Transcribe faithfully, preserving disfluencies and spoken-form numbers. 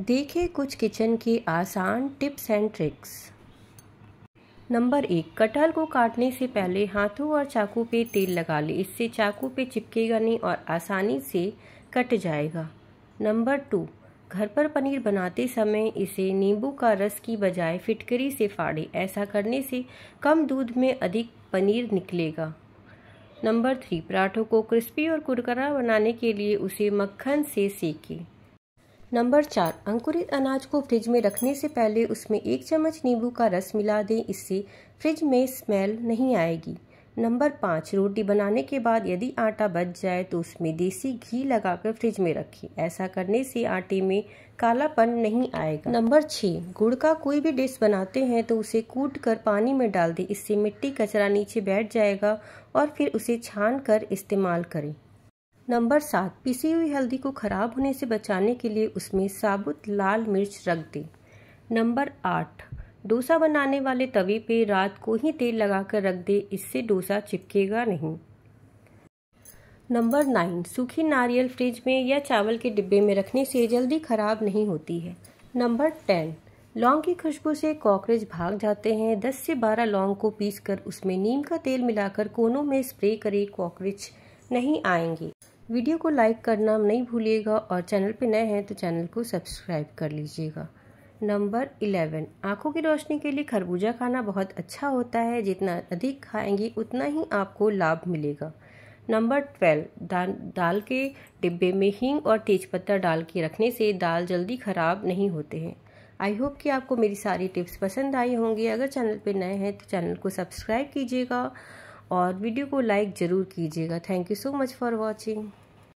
देखिए कुछ किचन की आसान टिप्स एंड ट्रिक्स। नंबर एक, कटहल को काटने से पहले हाथों और चाकू पे तेल लगा लें। इससे चाकू पे चिपकेगा नहीं और आसानी से कट जाएगा। नंबर टू, घर पर पनीर बनाते समय इसे नींबू का रस की बजाय फिटकरी से फाड़ें। ऐसा करने से कम दूध में अधिक पनीर निकलेगा। नंबर थ्री, पराठों को क्रिस्पी और कुरकुरा बनाने के लिए उसे मक्खन से सेकें। नंबर चार, अंकुरित अनाज को फ्रिज में रखने से पहले उसमें एक चम्मच नींबू का रस मिला दें। इससे फ्रिज में स्मेल नहीं आएगी। नंबर पाँच, रोटी बनाने के बाद यदि आटा बच जाए तो उसमें देसी घी लगाकर फ्रिज में रखें। ऐसा करने से आटे में कालापन नहीं आएगा। नंबर छः, गुड़ का कोई भी डिश बनाते हैं तो उसे कूट कर पानी में डाल दें। इससे मिट्टी कचरा नीचे बैठ जाएगा और फिर उसे छान कर इस्तेमाल करें। नंबर सात, पिसी हुई हल्दी को ख़राब होने से बचाने के लिए उसमें साबुत लाल मिर्च रख दें। नंबर आठ, डोसा बनाने वाले तवे पे रात को ही तेल लगाकर रख दें। इससे डोसा चिपकेगा नहीं। नंबर नाइन, सूखी नारियल फ्रिज में या चावल के डिब्बे में रखने से जल्दी ख़राब नहीं होती है। नंबर टेन, लौंग की खुशबू से कॉकरोच भाग जाते हैं। दस से बारह लौंग को पीसकर उसमें नीम का तेल मिलाकर कोनों में स्प्रे करें, कॉकरोच नहीं आएंगे। वीडियो को लाइक करना नहीं भूलिएगा और चैनल पे नए हैं तो चैनल को सब्सक्राइब कर लीजिएगा। नंबर इलेवन, आंखों की रोशनी के लिए खरबूजा खाना बहुत अच्छा होता है। जितना अधिक खाएंगे उतना ही आपको लाभ मिलेगा। नंबर ट्वेल्व, दा, दाल के डिब्बे में हींग और तेजपत्ता डाल के रखने से दाल जल्दी ख़राब नहीं होते हैं। आई होप कि आपको मेरी सारी टिप्स पसंद आई होंगी। अगर चैनल पे नए हैं तो चैनल को सब्सक्राइब कीजिएगा और वीडियो को लाइक ज़रूर कीजिएगा। Thank you so much for watching.